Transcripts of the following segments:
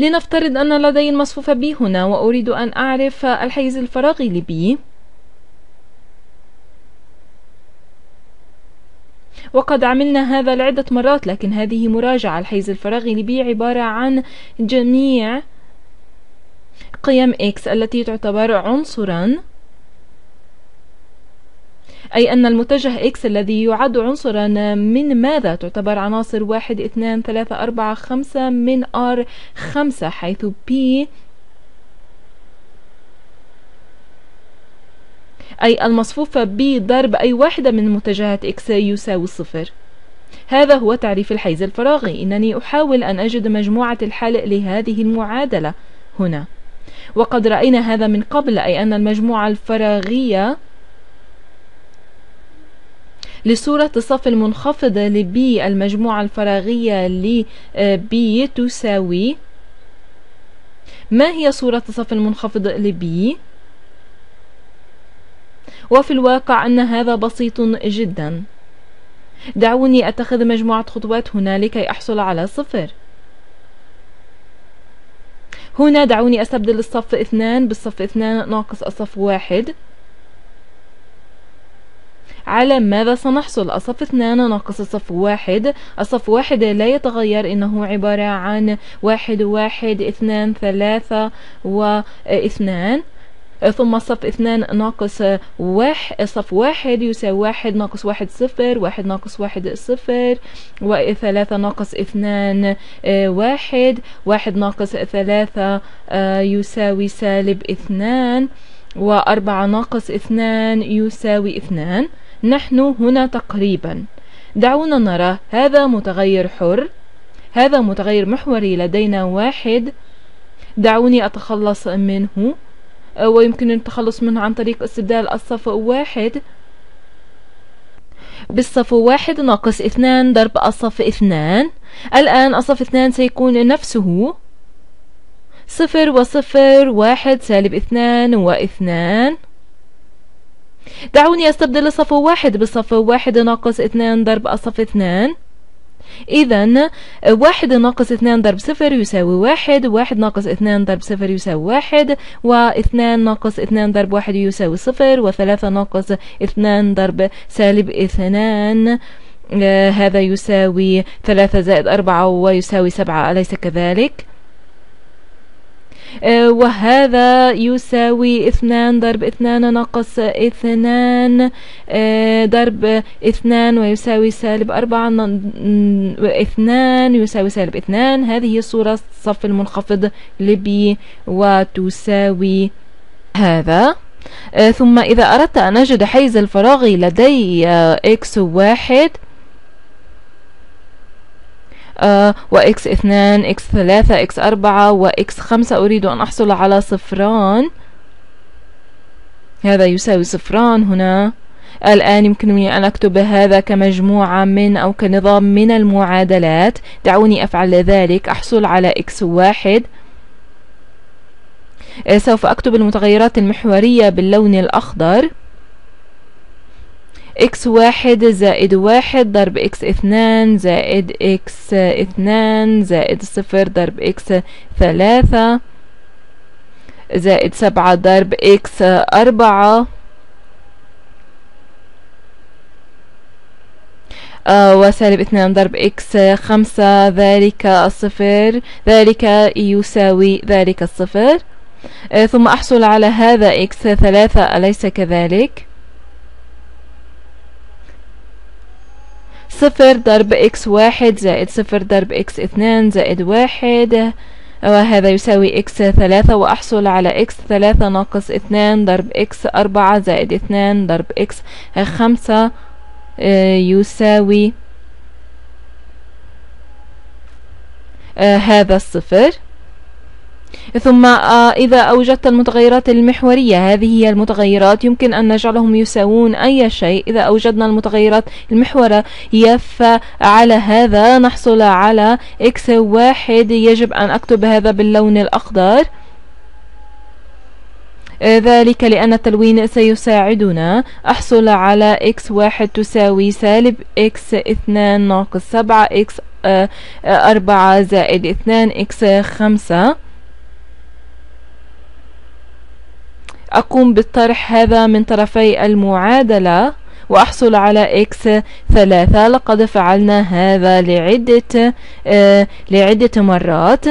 لنفترض أن لدي المصفوفة B هنا، وأريد أن أعرف الحيز الفراغي لB، وقد عملنا هذا لعدة مرات لكن هذه مراجعة. الحيز الفراغي لB عبارة عن جميع قيم X التي تعتبر عنصرا، أي أن المتجه X الذي يعد عنصرا من ماذا تعتبر عناصر 1 2 3 4 5 من R5، حيث P أي المصفوفة B ضرب أي واحدة من متجهات X يساوي 0. هذا هو تعريف الحيز الفراغي. إنني أحاول أن أجد مجموعة الحل لهذه المعادلة هنا، وقد رأينا هذا من قبل، أي أن المجموعة الفراغية لصورة الصف المنخفض لبي، المجموعة الفراغية لبي تساوي، ما هي صورة الصف المنخفض لبي؟ وفي الواقع أن هذا بسيط جدا. دعوني أتخذ مجموعة خطوات هنا لكي أحصل على 0. هنا دعوني أستبدل الصف 2 بالصف 2 ناقص الصف 1. على ماذا سنحصل؟ الصف 2 ناقص الصف 1، الصف 1 لا يتغير، إنه عبارة عن 1 1 2 3 و 2، ثم الصف 2 ناقص صف 1 يساوي 1 ناقص 1 0، 1 ناقص 1 0، و3 ناقص 2 1، 1 ناقص 3 يساوي -2، و4 ناقص 2 يساوي 2. نحن هنا تقريبا. دعونا نرى، هذا متغير حر، هذا متغير محوري، لدينا 1. دعوني أتخلص منه، ويمكن التخلص منه عن طريق استبدال الصف 1 بالصف 1 ناقص 2 ضرب الصف 2. الآن الصف 2 سيكون نفسه 0 و0 1 -2 و2. دعوني أستبدل الصف 1 بالصف 1 ناقص 2 ضرب الصف 2. إذا 1 ناقص 2 ضرب 0 يساوي 1، 1 ناقص 2 ضرب 0 يساوي 1، و2 ناقص 2 ضرب 1 يساوي 0، و3 ناقص 2 ضرب -2، هذا يساوي 3 زائد 4 ويساوي 7، أليس كذلك؟ وهذا يساوي 2 ضرب 2 ناقص 2 ضرب 2 ويساوي -4، 2 يساوي -2. هذه الصورة الصف المنخفض لبي وتساوي هذا. ثم إذا أردت أن أجد حيز الفراغي لدي x1 وX2 X3 X4 وX5، أريد أن أحصل على 0، هذا يساوي 0 هنا. الآن يمكنني أن أكتب هذا كمجموعة من أو كنظام من المعادلات. دعوني أفعل ذلك. أحصل على X1، سوف أكتب المتغيرات المحورية باللون الأخضر، x1 زائد 1 ضرب x2 زائد 2 زائد 0 ضرب x3 زائد 7 ضرب x4، و -2 ضرب x5، ذلك 0، ذلك يساوي ذلك 0. ثم أحصل على هذا x3، أليس كذلك؟ 0 ضرب x1 زائد 0 ضرب x2 زائد 1، وهذا يساوي x3. وأحصل على x3 ناقص 2 ضرب x4 زائد 2 ضرب x5 يساوي هذا 0. ثم إذا أوجدت المتغيرات المحورية، هذه هي المتغيرات، يمكن أن نجعلهم يساوون أي شيء. إذا أوجدنا المتغيرات المحورية فعلى هذا نحصل على x1، يجب أن أكتب هذا باللون الأخضر، ذلك لأن التلوين سيساعدنا. أحصل على x1 تساوي -x2 ناقص 7، 4 زائد 2 إكس 5. أقوم بالطرح هذا من طرفي المعادلة وأحصل على إكس 3. لقد فعلنا هذا لعدة مرات.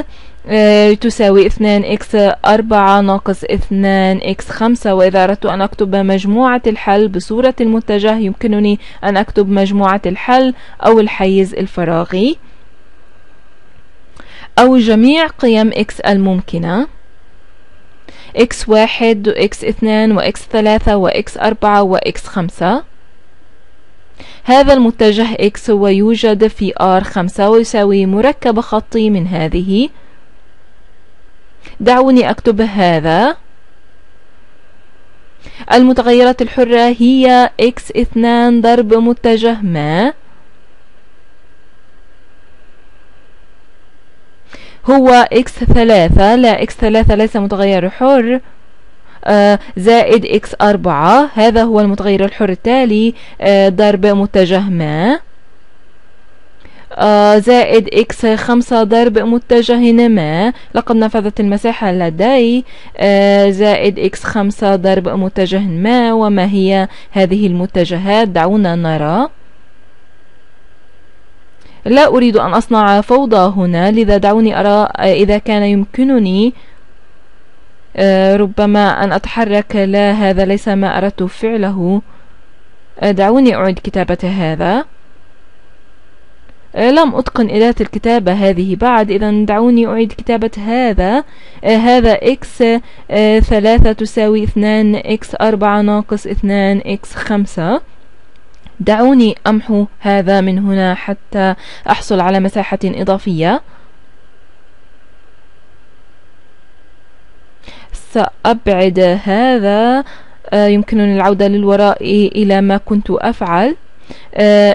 تساوي 2 إكس 4 ناقص 2 إكس 5. وإذا أردت أن أكتب مجموعة الحل بصورة المتجه يمكنني أن أكتب مجموعة الحل أو الحيز الفراغي أو جميع قيم إكس الممكنة. x1 و x2 و x3 و x4 و x5. هذا المتجه x ويوجد في R5 ويساوي مركب خطي من هذه. دعوني أكتب هذا. المتغيرات الحرة هي x2 ضرب متجه ما هو x3، لا x3 ليس متغير حر، زائد x4. هذا هو المتغير الحر التالي، ضرب متجه ما، زائد x5 ضرب متجه ما. لقد نفذت المساحة لدي، زائد x5 ضرب متجه ما. وما هي هذه المتجهات؟ دعونا نرى. لا أريد أن أصنع فوضى هنا، لذا دعوني أرى إذا كان يمكنني ربما أن أتحرك. لا، هذا ليس ما أردت فعله. دعوني أعيد كتابة هذا. لم أتقن أداة الكتابة هذه بعد، إذا دعوني أعيد كتابة هذا. هذا إكس 3 تساوي 2 إكس 4 ناقص 2 إكس 5. دعوني أمحو هذا من هنا حتى أحصل على مساحة إضافية. سأبعد هذا. يمكنني العودة للوراء إلى ما كنت أفعل.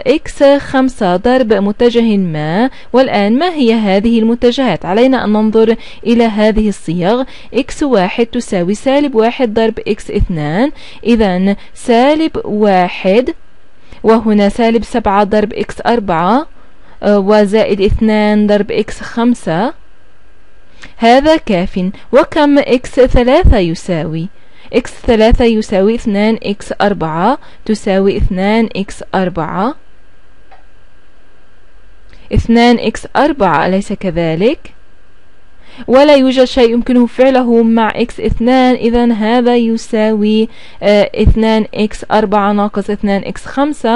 إكس 5 ضرب متجه ما. والآن ما هي هذه المتجهات؟ علينا أن ننظر إلى هذه الصيغ. إكس 1 تساوي سالب 1 ضرب إكس 2. إذا سالب 1، وهنا سالب 7 ضرب إكس 4، وزائد 2 ضرب إكس 5. هذا كاف. وكم إكس 3 يساوي؟ إكس 3 يساوي 2 إكس 4 تساوي 2 إكس 4. 2 إكس 4 أليس كذلك؟ ولا يوجد شيء يمكنه فعله مع x2. إذا هذا يساوي 2x4 ناقص 2x5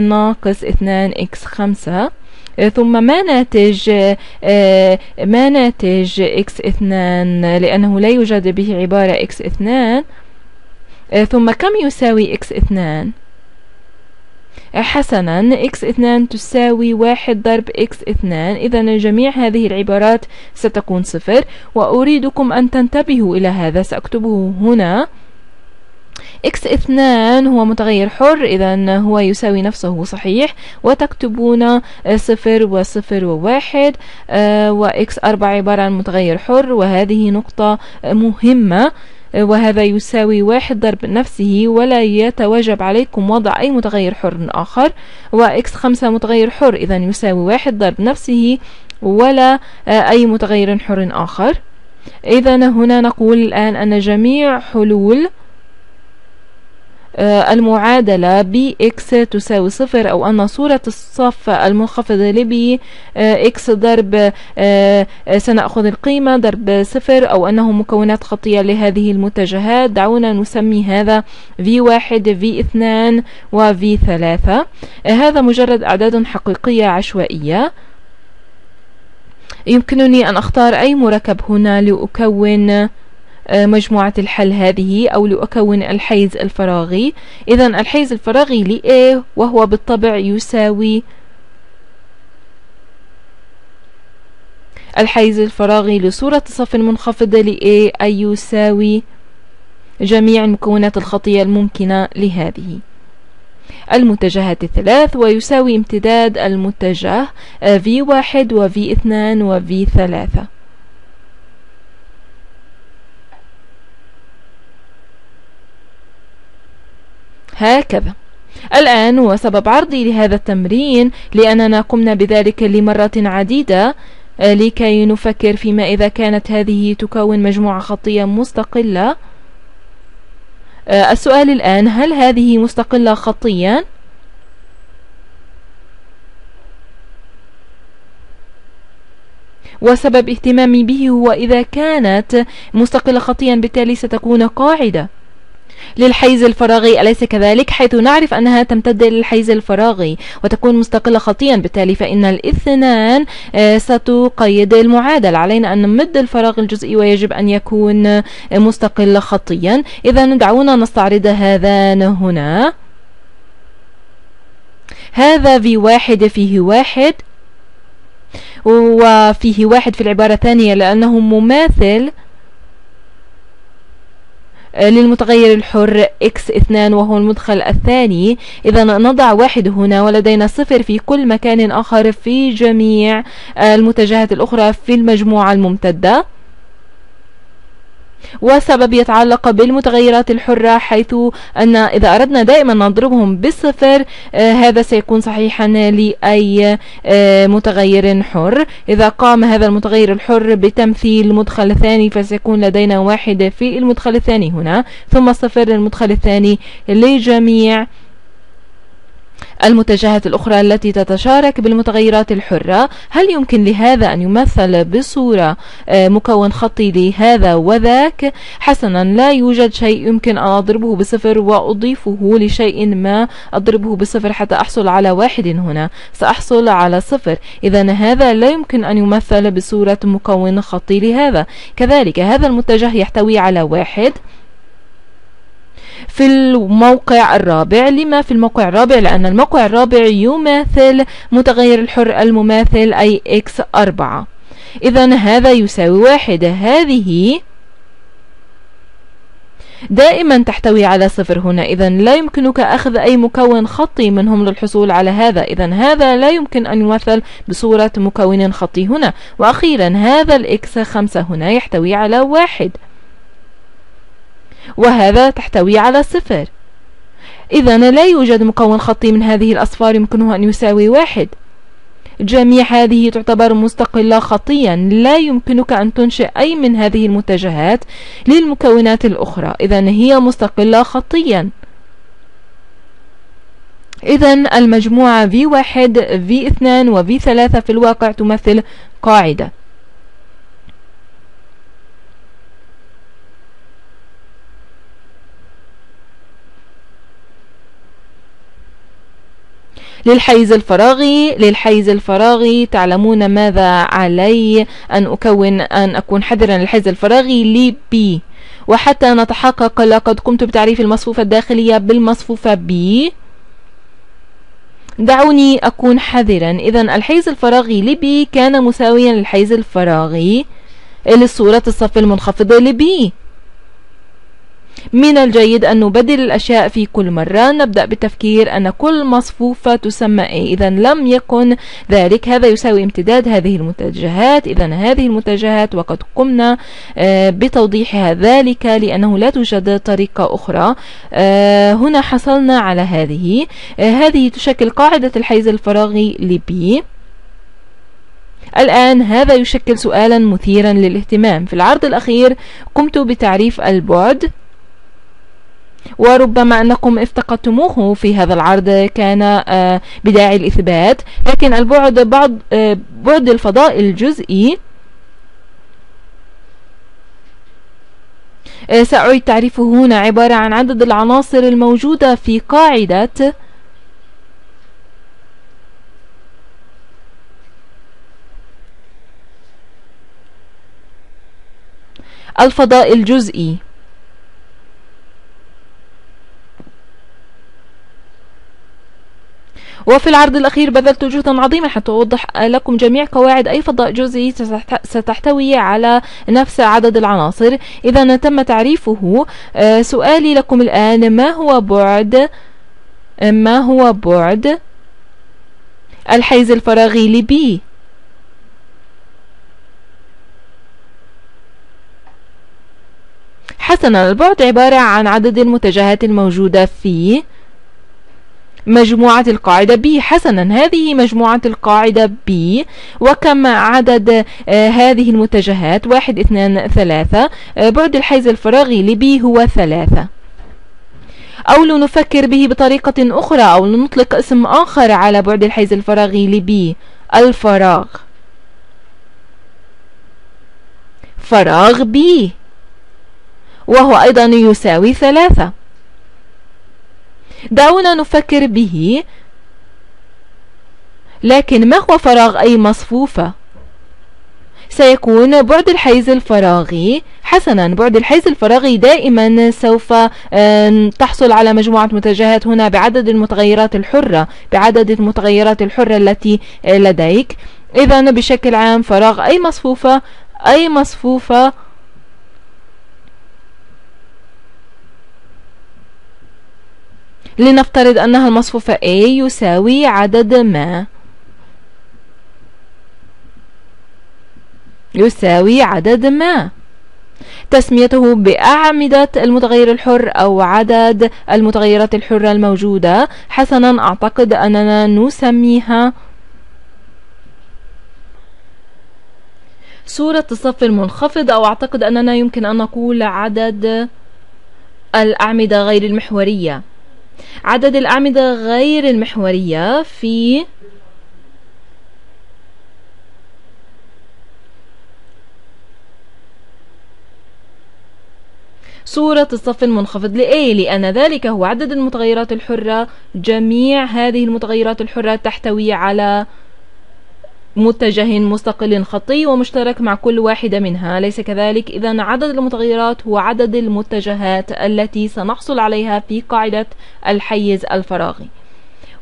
ناقص 2x5. ثم ما ناتج x2، لأنه لا يوجد به عبارة x2. ثم كم يساوي x2؟ حسنا، x2 تساوي 1 ضرب x2. إذا جميع هذه العبارات ستكون 0. وأريدكم أن تنتبهوا إلى هذا، سأكتبه هنا. x2 هو متغير حر، إذا هو يساوي نفسه صحيح، وتكتبون 0 و0 و1. وx4 عبارة عن متغير حر، وهذه نقطة مهمة. وهذا يساوي 1 ضرب نفسه، ولا يتوجب عليكم وضع أي متغير حر آخر. وإكس 5 متغير حر، إذا يساوي 1 ضرب نفسه ولا أي متغير حر آخر. إذا هنا نقول الآن أن جميع حلول المعادلة بإكس تساوي 0، أو أن صورة الصف المنخفضة لبي إكس ضرب، سنأخذ القيمة ضرب 0، أو أنه مكونات خطية لهذه المتجهات. دعونا نسمي هذا V1 V2 و V3. هذا مجرد أعداد حقيقية عشوائية. يمكنني أن أختار أي مركب هنا لأكون مجموعة الحل هذه، أو لأكون الحيز الفراغي. إذا الحيز الفراغي لA، وهو بالطبع يساوي الحيز الفراغي لصورة الصف المنخفضة لA، أي يساوي جميع المكونات الخطية الممكنة لهذه المتجهات الثلاث، ويساوي امتداد المتجه V1 و V2 و V3. هكذا الآن، وسبب عرضي لهذا التمرين لأننا قمنا بذلك لمرات عديدة لكي نفكر فيما إذا كانت هذه تكون مجموعة خطية مستقلة. السؤال الآن، هل هذه مستقلة خطيا؟ وسبب اهتمامي به هو إذا كانت مستقلة خطيا بالتالي ستكون قاعدة للحيز الفراغي، أليس كذلك؟ حيث نعرف أنها تمتد للحيز الفراغي وتكون مستقلة خطيا، بالتالي فإن الاثنان ستقيد المعادل. علينا أن نمد الفراغ الجزئي ويجب أن يكون مستقلة خطيا. إذا دعونا نستعرض هذان هنا. هذا في واحد فيه واحد، وفيه واحد في العبارة الثانية لأنه مماثل للمتغير الحر x2 وهو المدخل الثاني. إذا نضع واحد هنا ولدينا صفر في كل مكان آخر في جميع المتجهات الأخرى في المجموعة الممتدة. وسبب يتعلق بالمتغيرات الحرة، حيث أن إذا أردنا دائما نضربهم بالصفر هذا سيكون صحيحا لأي متغير حر. إذا قام هذا المتغير الحر بتمثيل المدخل الثاني فسيكون لدينا واحد في المدخل الثاني هنا، ثم صفر للمدخل الثاني لجميع المتجهات الأخرى التي تتشارك بالمتغيرات الحرة. هل يمكن لهذا أن يمثل بصورة مكون خطي لهذا وذاك؟ حسنا، لا يوجد شيء يمكن أن أضربه بصفر وأضيفه لشيء ما أضربه بصفر حتى أحصل على واحد هنا، سأحصل على صفر. إذا هذا لا يمكن أن يمثل بصورة مكون خطي لهذا. كذلك هذا المتجه يحتوي على واحد في الموقع الرابع. لما في الموقع الرابع؟ لأن الموقع الرابع يماثل متغير الحر المماثل أي x4. إذا هذا يساوي واحد. هذه دائما تحتوي على صفر هنا، إذا لا يمكنك أخذ أي مكون خطي منهم للحصول على هذا. إذا هذا لا يمكن أن يمثل بصورة مكون خطي هنا. وأخيرا هذا x5 هنا يحتوي على واحد، وهذا تحتوي على صفر. إذا لا يوجد مكون خطي من هذه الأصفار يمكنه أن يساوي واحد. جميع هذه تعتبر مستقلة خطيا، لا يمكنك أن تنشئ أي من هذه المتجهات للمكونات الأخرى، إذا هي مستقلة خطيا. إذا المجموعة V1 V2 وV3 في الواقع تمثل قاعدة. للحيز الفراغي تعلمون ماذا علي أن أكون حذرا للحيز الفراغي لي بي، وحتى نتحقق لقد قمت بتعريف المصفوفة الداخلية بالمصفوفة بي. دعوني أكون حذرا. إذا الحيز الفراغي لي بي كان مساويا للحيز الفراغي لصورة الصف المنخفضة لي بي. من الجيد أن نبدل الأشياء في كل مرة، نبدأ بالتفكير أن كل مصفوفة تسمى A. إذا لم يكن ذلك، هذا يساوي امتداد هذه المتجهات. إذا هذه المتجهات وقد قمنا بتوضيحها ذلك لأنه لا توجد طريقة أخرى. هنا حصلنا على هذه. هذه تشكل قاعدة الحيز الفراغي لB. الآن هذا يشكل سؤالا مثيرا للاهتمام. في العرض الأخير قمت بتعريف البعد، وربما أنكم افتقدتموه في هذا العرض، كان بداعي الإثبات. لكن البعد بعد الفضاء الجزئي سأعيد تعريفه هنا، عبارة عن عدد العناصر الموجودة في قاعدة الفضاء الجزئي. وفي العرض الأخير بذلت جهدا عظيما حتى أوضح لكم جميع قواعد أي فضاء جزئي ستحتوي على نفس عدد العناصر. إذا تم تعريفه. سؤالي لكم الآن، ما هو بعد الحيز الفراغي لبي؟ حسنا، البعد عبارة عن عدد المتجهات الموجودة فيه مجموعة القاعدة B. حسنا، هذه مجموعة القاعدة B، وكم عدد هذه المتجهات؟ 1 2 3. بعد الحيز الفراغي لB هو 3. أو لنفكر به بطريقة أخرى، أو لنطلق اسم آخر على بعد الحيز الفراغي لB، الفراغ، فراغ B، وهو أيضا يساوي 3. دعونا نفكر به، لكن ما هو فراغ أي مصفوفة؟ سيكون بعد الحيز الفراغي. حسنا، بعد الحيز الفراغي دائما سوف تحصل على مجموعة متجهات هنا بعدد المتغيرات الحرة، بعدد المتغيرات الحرة التي لديك. إذن بشكل عام فراغ أي مصفوفة، أي مصفوفة لنفترض أنها المصفوفة A يساوي عدد ما، يساوي عدد ما، تسميته بأعمدة المتغير الحر أو عدد المتغيرات الحرة الموجودة. حسنا، أعتقد أننا نسميها صورة الصف المنخفض، أو أعتقد أننا يمكن أن نقول عدد الأعمدة غير المحورية. عدد الأعمدة غير المحورية في صورة الصف المنخفض لA، لأن ذلك هو عدد المتغيرات الحرة. جميع هذه المتغيرات الحرة تحتوي على متجه مستقل خطي ومشترك مع كل واحدة منها، ليس كذلك؟ إذن عدد المتغيرات هو عدد المتجهات التي سنحصل عليها في قاعدة الحيز الفراغي،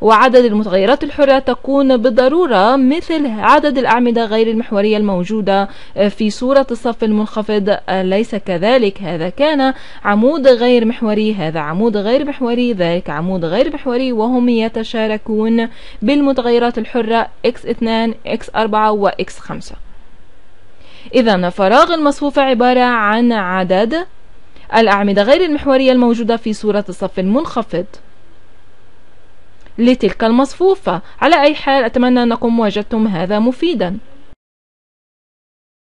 وعدد المتغيرات الحرة تكون بالضرورة مثل عدد الأعمدة غير المحورية الموجودة في صورة الصف المنخفض، ليس كذلك؟ هذا كان عمود غير محوري، هذا عمود غير محوري، ذلك عمود غير محوري، وهم يتشاركون بالمتغيرات الحرة x2 x4 وx5. إذن فراغ المصفوفة عبارة عن عدد الأعمدة غير المحورية الموجودة في صورة الصف المنخفض لتلك المصفوفة. على أي حال أتمنى أنكم وجدتم هذا مفيدا.